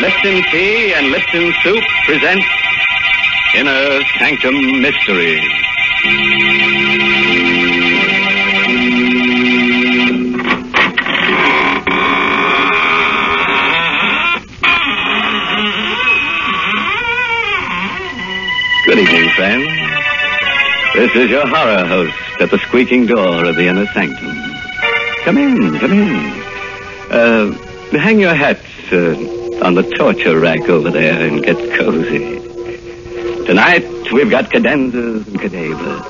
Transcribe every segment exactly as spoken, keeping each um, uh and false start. Lipton Tea and Lipton Soup presents Inner Sanctum Mysteries. Good evening, friends. This is your horror host at the squeaking door of the Inner Sanctum. Come in, come in. Uh, hang your hats uh, on the torture rack over there and get cozy. Tonight, we've got cadenzas and cadavers,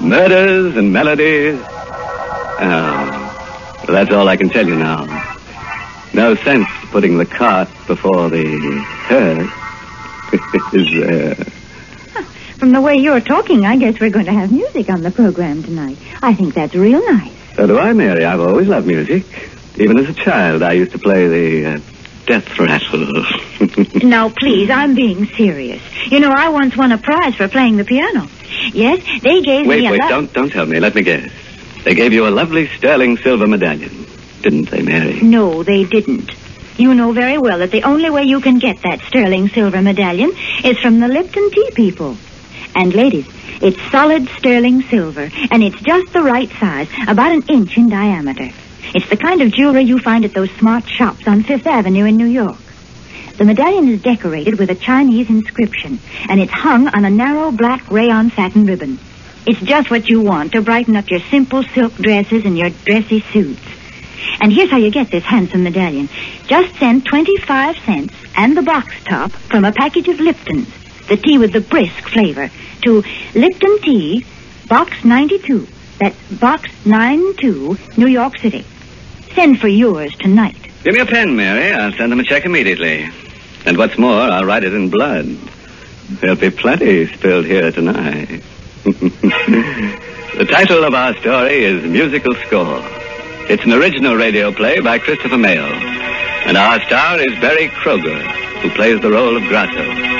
murders and melodies. Oh, that's all I can tell you now. No sense putting the cart before the hearse is there. From the way you're talking, I guess we're going to have music on the program tonight. I think that's real nice. So do I, Mary. I've always loved music. Even as a child, I used to play the uh, death rattle. Now, please, I'm being serious. You know, I once won a prize for playing the piano. Yes, they gave wait, me a... Wait, wait, lo- don't, don't tell me. Let me guess. They gave you a lovely sterling silver medallion, didn't they, Mary? No, they didn't. You know very well that the only way you can get that sterling silver medallion is from the Lipton Tea people. And, ladies, it's solid sterling silver, and it's just the right size, about an inch in diameter. It's the kind of jewelry you find at those smart shops on Fifth Avenue in New York. The medallion is decorated with a Chinese inscription, and it's hung on a narrow black rayon satin ribbon. It's just what you want to brighten up your simple silk dresses and your dressy suits. And here's how you get this handsome medallion. Just send twenty-five cents and the box top from a package of Lipton's, the tea with the brisk flavor, to Lipton Tea, Box ninety-two. That's Box ninety-two, New York City. Send for yours tonight. Give me a pen, Mary. I'll send them a check immediately. And what's more, I'll write it in blood. There'll be plenty spilled here tonight. The title of our story is Musical Score. It's an original radio play by Christopher Mayo. And our star is Barry Kroger, who plays the role of Grasso.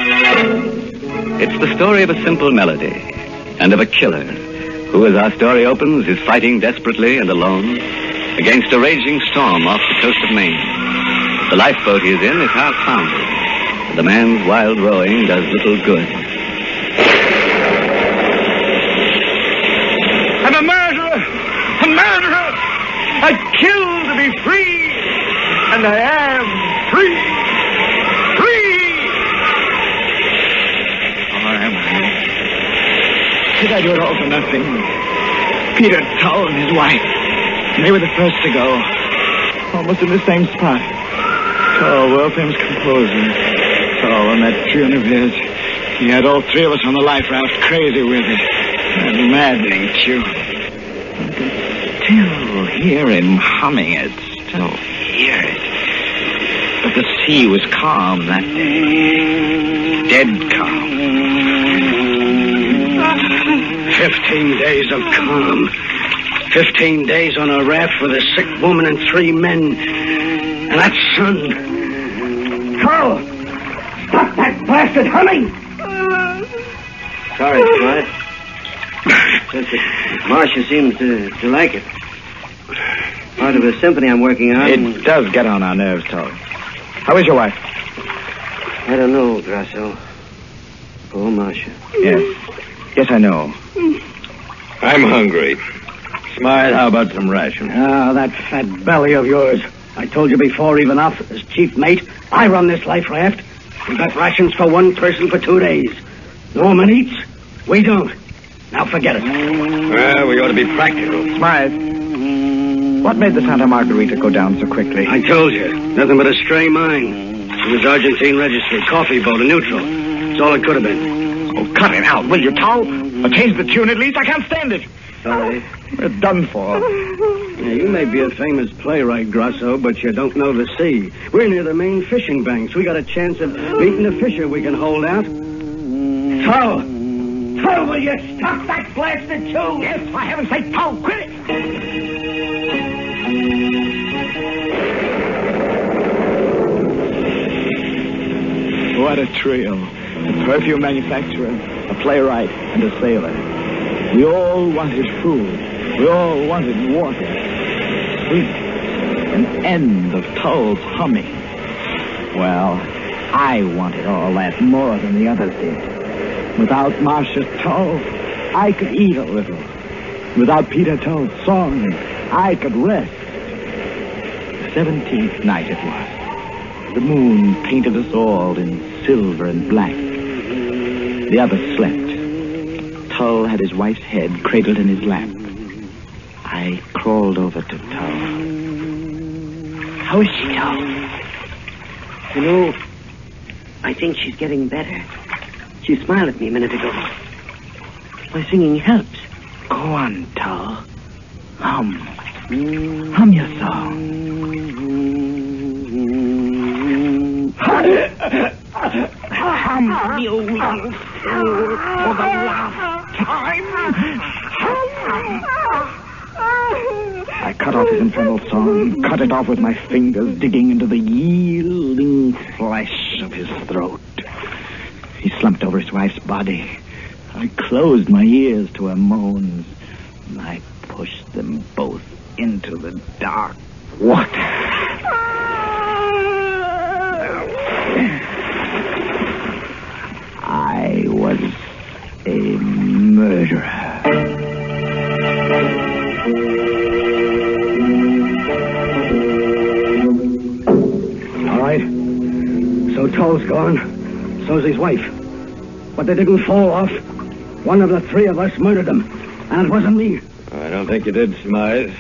It's the story of a simple melody and of a killer who, as our story opens, is fighting desperately and alone against a raging storm off the coast of Maine. The lifeboat he is in is half foundered, and the man's wild rowing does little good. I'm a murderer! A murderer! I killed to be free, and I am free! Did I do it all for nothing? Peter Tull and his wife. And they were the first to go. Almost in the same spot. Tull, world-famous composer. Tull, on that tune of his. He had all three of us on the life raft crazy with it. That maddening tune. I can still hear him humming it. Still hear it. But the sea was calm that day. Dead calm. Fifteen days of calm. Fifteen days on a raft with a sick woman and three men. And that son. Carl! Stop that blasted humming! Sorry, Bud. Marcia seems to, to like it. Part of a symphony I'm working on. It and... does get on our nerves, Tolly. How is your wife? I don't know, Grasso. Poor Marcia. Yes. Yes, I know. I'm hungry. Smythe, how about some rations? Ah, oh, that fat belly of yours. I told you before, even off as chief mate, I run this life raft. We got rations for one person for two days. Norman eats, we don't. Now forget it. Well, we ought to be practical. Smythe, what made the Santa Margarita go down so quickly? I told you, nothing but a stray mine. It was Argentine registry, coffee boat, a neutral. That's all it could have been. Oh, cut it out, will you, Tull? Or change the tune at least. I can't stand it. Sorry. We're done for. Yeah, you may be a famous playwright, Grasso, but you don't know the sea. We're near the main fishing banks. We got a chance of meeting a fisher we can hold out. Tull! Tull, will you stop that blasted tune? Yes, for heaven's sake, Tull, quit it! What a trio. A perfume manufacturer, a playwright, and a sailor. We all wanted food. We all wanted water. Sleep. An end of Tull's humming. Well, I wanted all that more than the others did. Without Marcia Tull, I could eat a little. Without Peter Tull's song, I could rest. The seventeenth night it was. The moon painted us all in silver and black. The others slept. Tull had his wife's head cradled in his lap. I crawled over to Tull. How is she, Tull? You know, I think she's getting better. She smiled at me a minute ago. My singing helps. Go on, Tull. Hum. Hum your song. Hum the old one for the last time. Hum. I cut off his infernal song, cut it off with my fingers, digging into the yielding flesh of his throat. He slumped over his wife's body. I closed my ears to her moans, and I pushed them both into the dark water. I was a murderer. All right. So Tull's gone. So's his wife. But they didn't fall off. One of the three of us murdered them. And it wasn't me. I don't think you did, Smythe.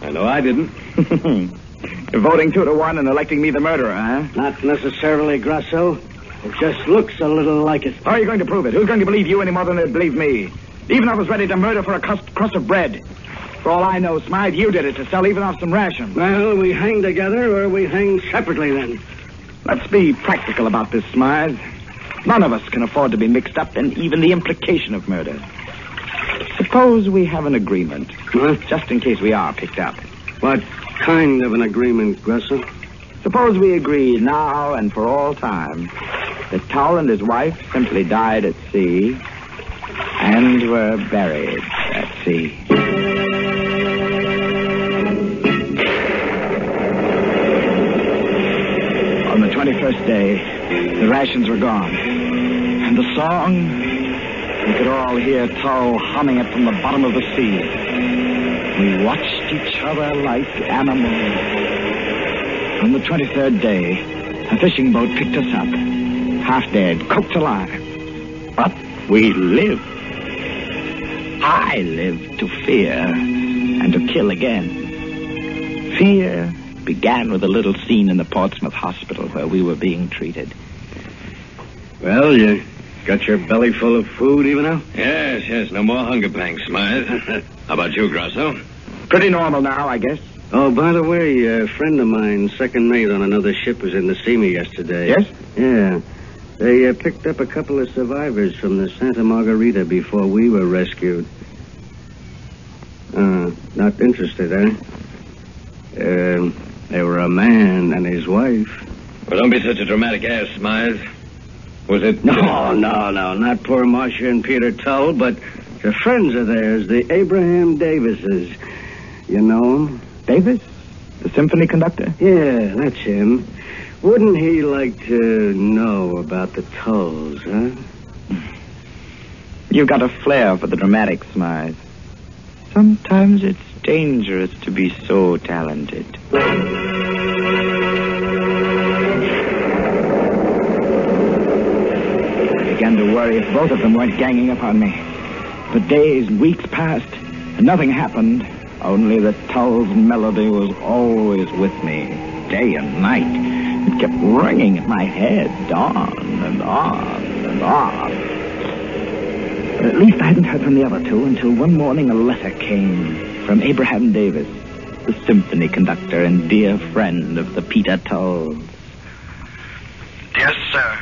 I know I didn't. You're voting two to one and electing me the murderer, huh? Not necessarily, Grasso. It just looks a little like it. How are you going to prove it? Who's going to believe you any more than they'd believe me? Even I was ready to murder for a crust of bread. For all I know, Smythe, you did it to sell even off some rations. Well, we hang together or we hang separately then. Let's be practical about this, Smythe. None of us can afford to be mixed up in even the implication of murder. Suppose we have an agreement. Huh? Just in case we are picked up. What kind of an agreement, Gressel? Suppose we agree now and for all time that Tull and his wife simply died at sea and were buried at sea. On the twenty-first day, the rations were gone. And the song, we could all hear Tull humming it from the bottom of the sea. We watched each other like animals. On the twenty-third day, a fishing boat picked us up, half dead, cooked alive. But we lived. I lived to fear and to kill again. Fear began with a little scene in the Portsmouth hospital where we were being treated. Well, you got your belly full of food even now? Yes, yes, no more hunger pangs, Smythe. How about you, Grosso? Pretty normal now, I guess. Oh, by the way, a friend of mine, second mate on another ship, was in to see me yesterday. Yes? Yeah. They uh, picked up a couple of survivors from the Santa Margarita before we were rescued. Uh, not interested, eh? Uh, They were a man and his wife. Well, don't be such a dramatic ass, Smythe. Was it... No, no, no. Not poor Marcia and Peter Tull, but the friends of theirs, the Abraham Davises. You know him? Davis? The symphony conductor? Yeah, that's him. Wouldn't he like to know about the Tulls, huh? You've got a flair for the dramatic, Smythe. Sometimes it's dangerous to be so talented. I began to worry if both of them weren't ganging up on me. But days and weeks passed, and nothing happened. Only the Tull's melody was always with me, day and night. It kept ringing in my head, on and on and on. But at least I hadn't heard from the other two until one morning a letter came from Abraham Davis, the symphony conductor and dear friend of the Peter Tulls. Dear sir,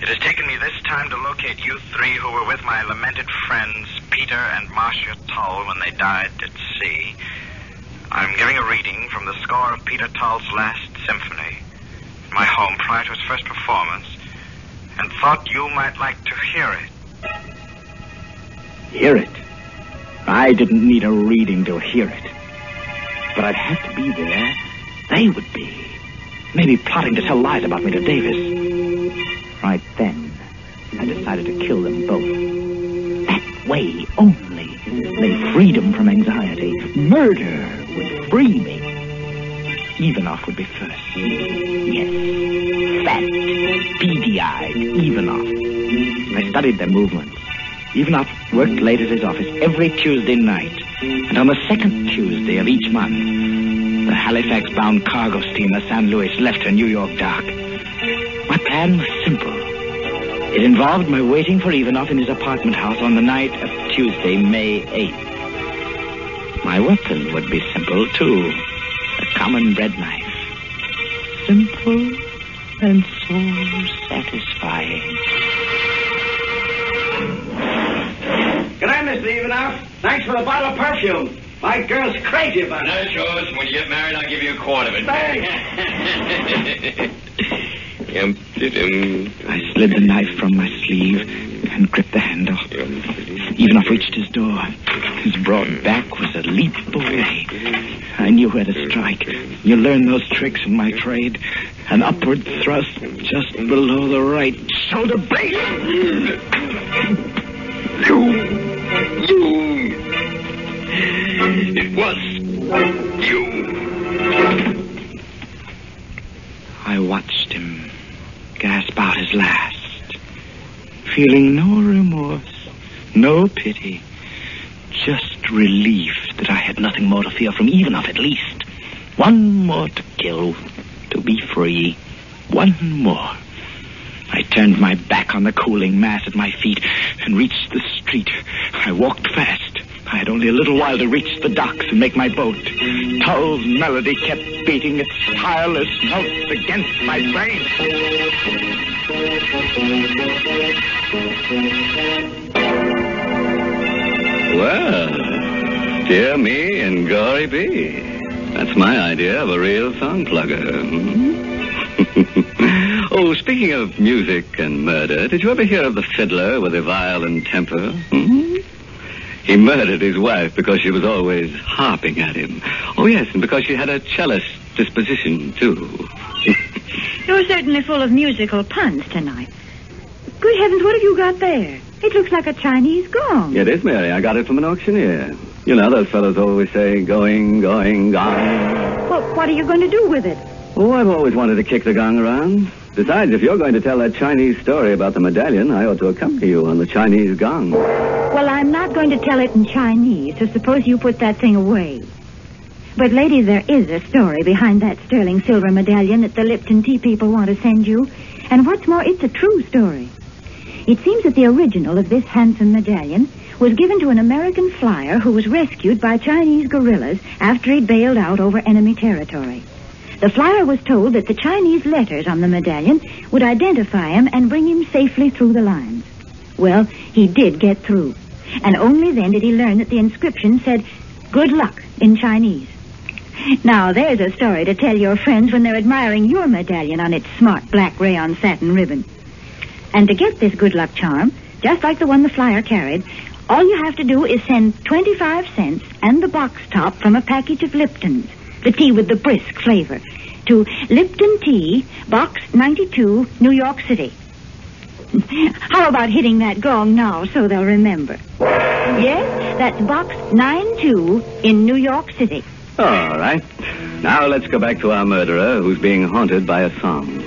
it has taken me this time to locate you three who were with my lamented friends, Peter and Marcia Tull, when they died at sea. I'm giving a reading from the score of Peter Tull's last symphony, in my home prior to his first performance, and thought you might like to hear it. hear it. I didn't need a reading to hear it. But I'd have to be there. They would be. Maybe plotting to tell lies about me to Davis. Right then, I decided to kill them both. That way only lay freedom from anxiety. Murder would free me. Ivanoff would be first. Yes. Fat, beady-eyed Ivanoff. I studied their movements. Ivanoff worked late at his office every Tuesday night. And on the second Tuesday of each month, the Halifax-bound cargo steamer San Luis left her New York dock. My plan was simple. It involved my waiting for Ivanoff in his apartment house on the night of Tuesday, May eighth. My weapon would be simple, too. A common bread knife. Simple and so satisfying. Good night, Mister Ivanoff. Thanks for the bottle of perfume. My girl's crazy about it. No, George. When you get married, I'll give you a quart of it. Thanks. I slid the knife from my sleeve and gripped the handle. Ivanoff reached his door. His broad back was a leap away. I knew where to strike. You learn those tricks in my trade. An upward thrust just below the right shoulder blade. You, you, it was you. I watched him gasp out his last, feeling no remorse, no pity, just relief that I had nothing more to fear from Ivanoff at least. One more to kill, to be free, one more. I turned my back on the cooling mass at my feet and reached the street. I walked fast. I had only a little while to reach the docks and make my boat. Tull's melody kept beating its tireless notes against my brain. Well, dear me and glory be. That's my idea of a real song plugger. Hmm? Oh, speaking of music and murder, did you ever hear of the fiddler with a violent temper? Hmm? He murdered his wife because she was always harping at him. Oh, yes, and because she had a cellist disposition, too. You're certainly full of musical puns tonight. Good heavens, what have you got there? It looks like a Chinese gong. It is, Mary. I got it from an auctioneer. You know, those fellows always say, going, going, gong. Well, what are you going to do with it? Oh, I've always wanted to kick the gong around. Besides, if you're going to tell that Chinese story about the medallion, I ought to accompany you on the Chinese gong. Well, I'm not going to tell it in Chinese, so suppose you put that thing away. But, lady, there is a story behind that sterling silver medallion that the Lipton tea people want to send you. And what's more, it's a true story. It seems that the original of this handsome medallion was given to an American flyer who was rescued by Chinese guerrillas after he bailed out over enemy territory. The flyer was told that the Chinese letters on the medallion would identify him and bring him safely through the lines. Well, he did get through. And only then did he learn that the inscription said, "Good luck," in Chinese. Now, there's a story to tell your friends when they're admiring your medallion on its smart black rayon satin ribbon. And to get this good luck charm, just like the one the flyer carried, all you have to do is send twenty-five cents and the box top from a package of Lipton's. The tea with the brisk flavor, to Lipton Tea, Box ninety-two, New York City. How about hitting that gong now so they'll remember? Yes, that's Box ninety-two in New York City. All right. Now let's go back to our murderer who's being haunted by a song.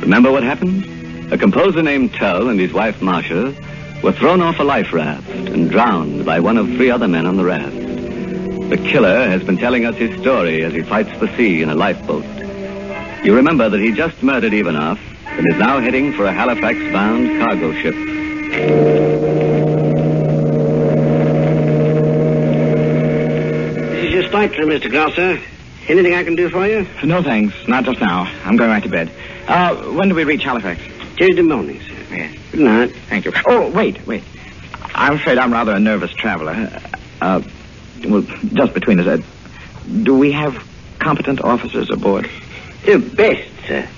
Remember what happened? A composer named Tull and his wife Marcia were thrown off a life raft and drowned by one of three other men on the raft. The killer has been telling us his story as he fights the sea in a lifeboat. You remember that he just murdered Ivanoff and is now heading for a Halifax-bound cargo ship. This is your flight, Mister Gloucester. Anything I can do for you? No, thanks. Not just now. I'm going right to bed. Uh, when do we reach Halifax? Tuesday morning, sir. Yes. Good night. Thank you. Oh, wait, wait. I'm afraid I'm rather a nervous traveler. Uh... Well, just between us, uh, do we have competent officers aboard? The best, sir.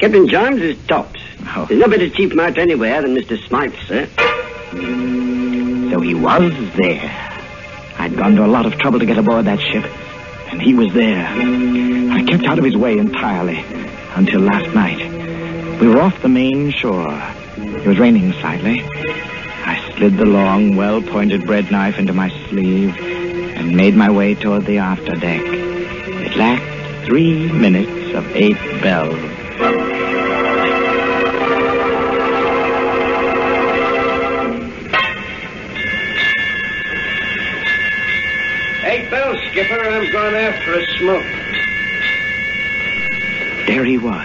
Captain Gimes is tops. Oh. There's no better chief mate anywhere than Mister Smythe, sir. So So he was there. I'd gone to a lot of trouble to get aboard that ship, and he was there. I kept out of his way entirely until last night. We were off the main shore. It was raining slightly. I slid the long, well-pointed bread knife into my sleeve and made my way toward the after deck. It lacked three minutes of eight bells. Eight bells, Skipper. I'm going after a smoke. There he was,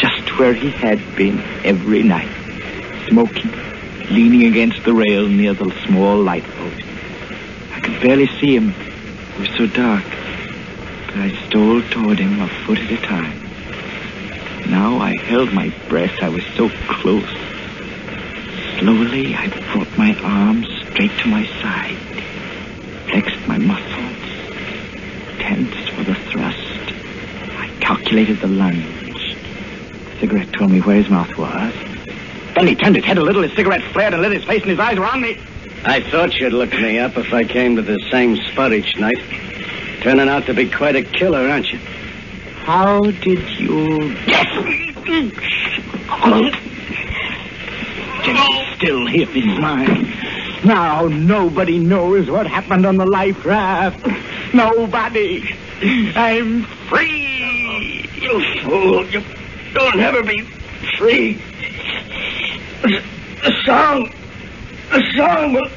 just where he had been every night, smoking, leaning against the rail near the small lifeboat. I could barely see him. It was so dark. But I stole toward him a foot at a time. Now I held my breath. I was so close. Slowly, I brought my arms straight to my side, flexed my muscles, tensed for the thrust. I calculated the lunge. The cigarette told me where his mouth was. Then he turned his head a little, his cigarette flared and lit his face, and his eyes were on me. I thought you'd look me up if I came to the same spot each night. Turning out to be quite a killer, aren't you? How did you guess? Can still hear me smile. Now nobody knows what happened on the life raft. Nobody. I'm free. You fool. You don't ever be free. The song. The song will.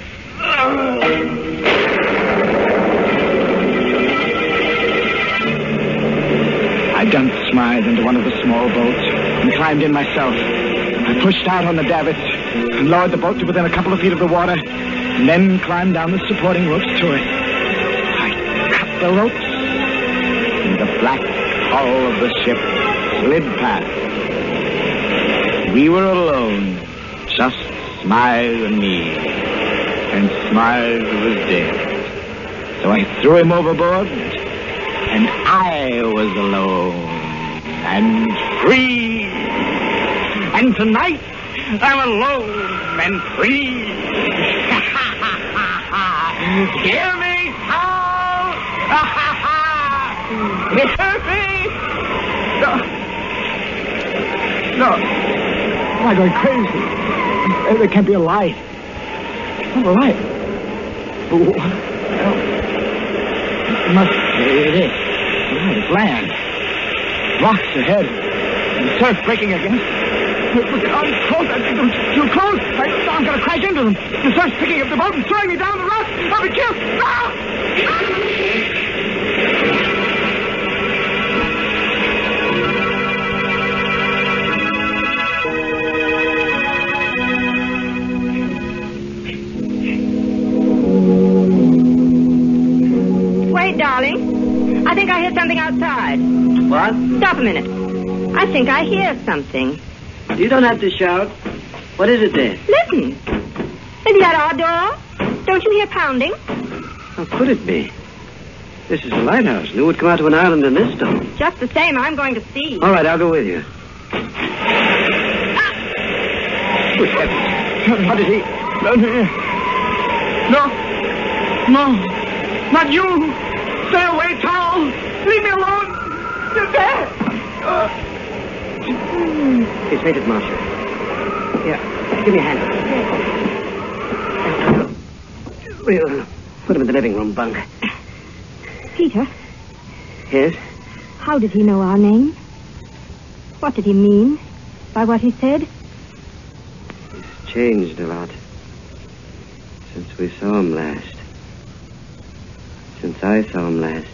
I dumped Smythe into one of the small boats and climbed in myself. I pushed out on the davits and lowered the boat to within a couple of feet of the water, and then climbed down the supporting ropes to it. I cut the ropes, and the black hull of the ship slid past. We were alone, just Smythe and me, and Smythe was dead. So I threw him overboard, and I was alone and free. And tonight, I'm alone and free. Hear me, Paul? Hear me? No. No. I'm going crazy. There can't be a light. Not a light. But what else? It must be. It is. It's land. Rocks ahead. And surf breaking against. I'm close. I'm too close. I'm going to crash into them. The surf's picking up the boat and throwing me down the rocks. I'll be killed. Ah! Ah! Darling, I think I hear something outside. What? Stop a minute. I think I hear something. You don't have to shout. What is it then? Listen. Isn't that our door? Don't you hear pounding? How could it be? This is a lighthouse. Who would come out to an island in this storm? Just the same, I'm going to see. All right, I'll go with you. Ah! Good heavens. How did he... No. No. Not you. Stay away, Tull! Leave me alone! You're dead! Uh. He's fainted, Marshal. Here, give me a hand. We'll put him in the living room bunk. Peter? Yes? How did he know our name? What did he mean by what he said? He's changed a lot since we saw him last. Since I saw him last.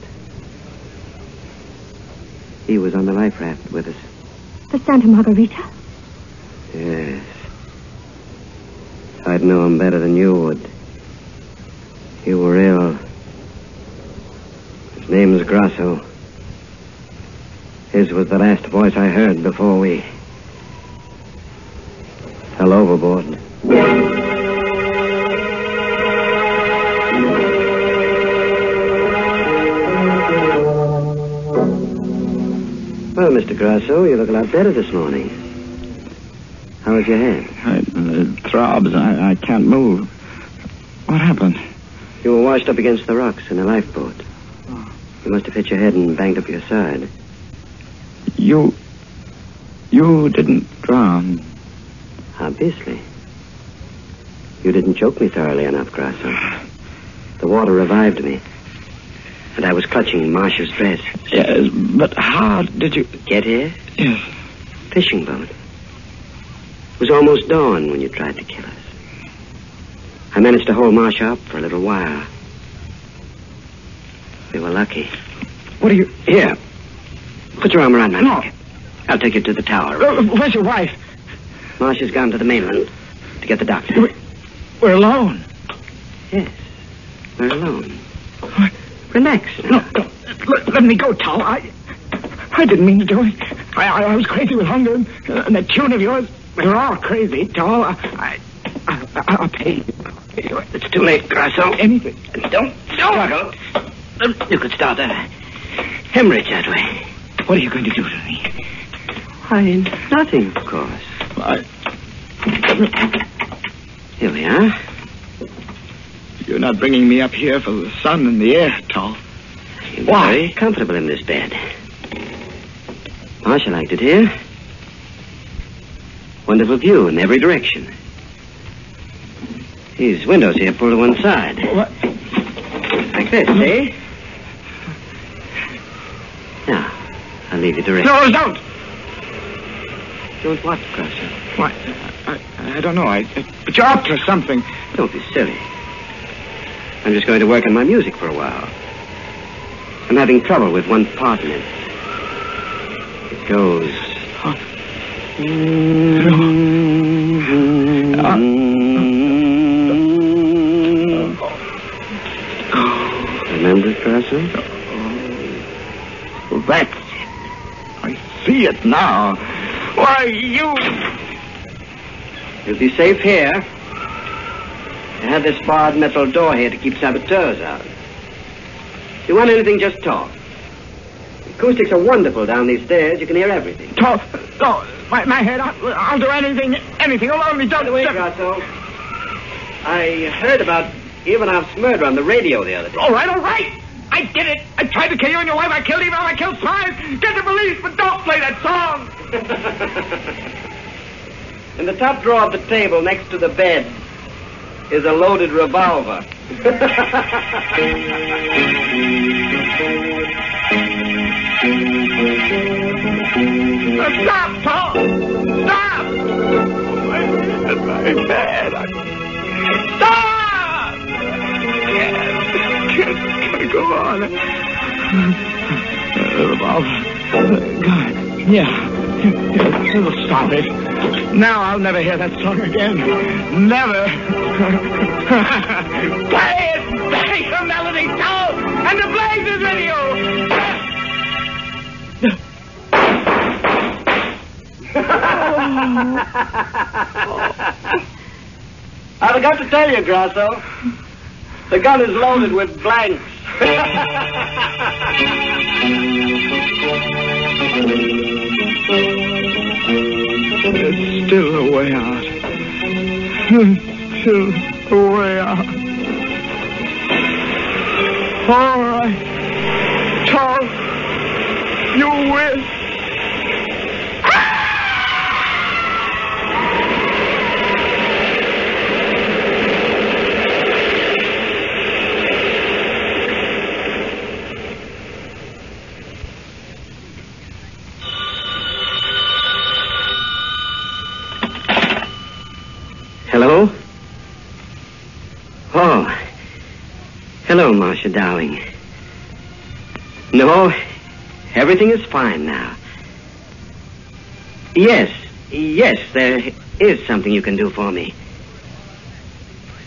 He was on the life raft with us. The Santa Margarita? Yes. I'd know him better than you would. You were ill. His name is Grasso. His was the last voice I heard before we fell overboard. Well, Mister Grasso, you look a lot better this morning. How is your hand? It uh, throbs. I, I can't move. What happened? You were washed up against the rocks in a lifeboat. Oh. You must have hit your head and banged up your side. You... You didn't drown. Obviously. You didn't choke me thoroughly enough, Grasso. The water revived me. And I was clutching Marcia's dress. Yes, but how did you... Get here? Yes. Fishing boat. It was almost dawn when you tried to kill us. I managed to hold Marcia up for a little while. We were lucky. What are you... Here. Put your arm around my no. neck. I'll take you to the tower. Uh, where's your wife? Marcia's gone to the mainland to get the doctor. We're, we're alone. Yes. We're alone. What? Relax. No, no. Let, let me go, Tal. I, I didn't mean to do it. I, I, I was crazy with hunger and, uh, and that tune of yours. We're all crazy, Tal. I, I, I, I'll pay you. It's too late, Grasso. Anything. Don't struggle. You could start a hemorrhage that way. What are you going to do to me? I nothing, of course. I... Here we are. You're not bringing me up here for the sun and the air, Tull. You're Why? Very comfortable in this bed. Marcia liked it here. Wonderful view in every direction. These windows here pull to one side. What? Like this, see? Now, I'll leave you to rest. No, don't! Don't what, Crusher? Why, I, I, I don't know. I, I, but you're up to something. Don't be silly. I'm just going to work on my music for a while. I'm having trouble with one part in it. It goes... Huh. Mm-hmm. uh, uh. Remember, Crasser? Oh. Well, that's it. I see it now. Why, you... You'll be safe here. I have this barred metal door here to keep saboteurs out. If you want anything, just talk. The acoustics are wonderful down these stairs. You can hear everything. Talk? No, my, my head. I'll, I'll do anything, anything. Allow me, don't... Wait, Crasser. I heard about... Ivanov's murder on the radio the other day. All right, all right. I did it. I tried to kill you and your wife. I killed Ivanov. I killed five. Get the police, but don't play that song. In the top drawer of the table next to the bed is a loaded revolver. Stop, Paul. Stop. I can't. Stop. Can't go on. Revolver. God. Yeah. It'll stop it. Now I'll never hear that song again. Never. Play it! Play the melody, Tull! And the blazes with you! I forgot to tell you, Grasso. The gun is loaded with blanks. There's still a way out. There's still a way out. All right. Charles, you win. Hello, Marcia, darling. No, everything is fine now. Yes, yes, there is something you can do for me.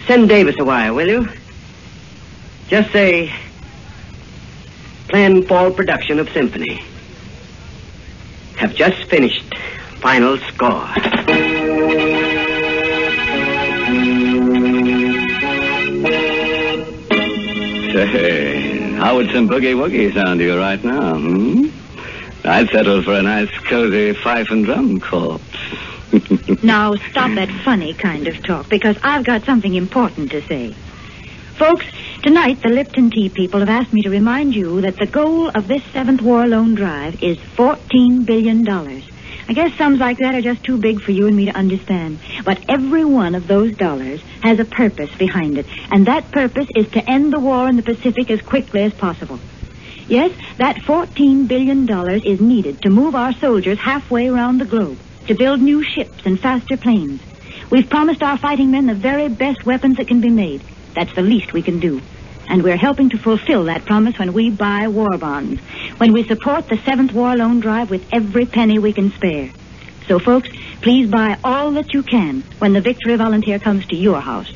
Send Davis a wire, will you? Just say, plan fall production of symphony. Have just finished final score. Hey, how would some boogie-woogie sound to you right now, hmm? I'd settle for a nice, cozy fife and drum corps. Now, stop that funny kind of talk, because I've got something important to say. Folks, tonight the Lipton Tea people have asked me to remind you that the goal of this Seventh War Loan Drive is fourteen billion dollars. I guess sums like that are just too big for you and me to understand. But every one of those dollars has a purpose behind it. And that purpose is to end the war in the Pacific as quickly as possible. Yes, that fourteen billion dollars is needed to move our soldiers halfway around the globe, to build new ships and faster planes. We've promised our fighting men the very best weapons that can be made. That's the least we can do. And we're helping to fulfill that promise when we buy war bonds, when we support the Seventh War Loan Drive with every penny we can spare. So, folks, please buy all that you can when the Victory Volunteer comes to your house.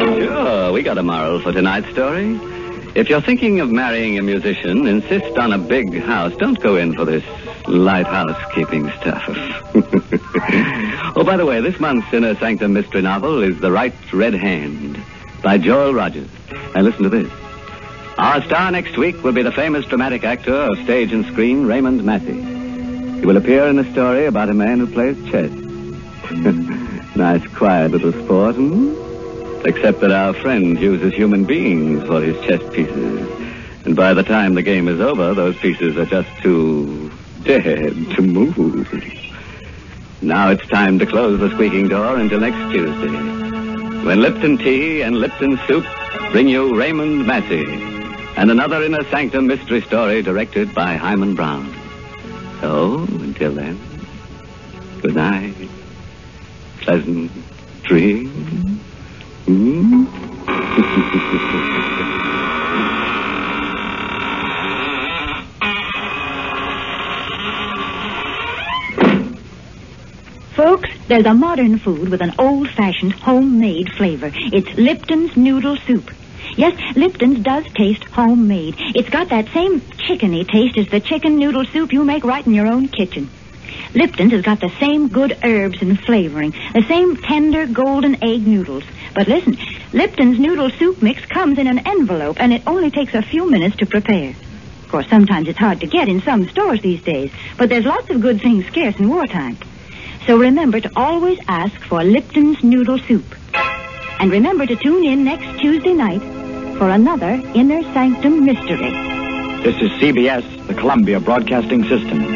Sure, we got a moral for tonight's story. If you're thinking of marrying a musician, insist on a big house. Don't go in for this light housekeeping stuff. Oh, by the way, this month's Inner Sanctum Mystery novel is The Right Red Hand by Joel Rogers. Now listen to this. Our star next week will be the famous dramatic actor of stage and screen, Raymond Massey. He will appear in a story about a man who plays chess. Nice, quiet little sport, hmm? Except that our friend uses human beings for his chess pieces. And by the time the game is over, those pieces are just too dead to move. Now it's time to close the squeaking door until next Tuesday, when Lipton Tea and Lipton Soup bring you Raymond Massey and another Inner Sanctum mystery story directed by Hyman Brown. So, until then, good night. Pleasant dreams. Mm-hmm. Folks, there's a modern food with an old-fashioned homemade flavor. It's Lipton's Noodle Soup. Yes, Lipton's does taste homemade. It's got that same chickeny taste as the chicken noodle soup you make right in your own kitchen. Lipton's has got the same good herbs and flavoring, the same tender golden egg noodles. But listen, Lipton's Noodle Soup Mix comes in an envelope, and it only takes a few minutes to prepare. Of course, sometimes it's hard to get in some stores these days, but there's lots of good things scarce in wartime. So remember to always ask for Lipton's Noodle Soup. And remember to tune in next Tuesday night for another Inner Sanctum Mystery. This is C B S, the Columbia Broadcasting System.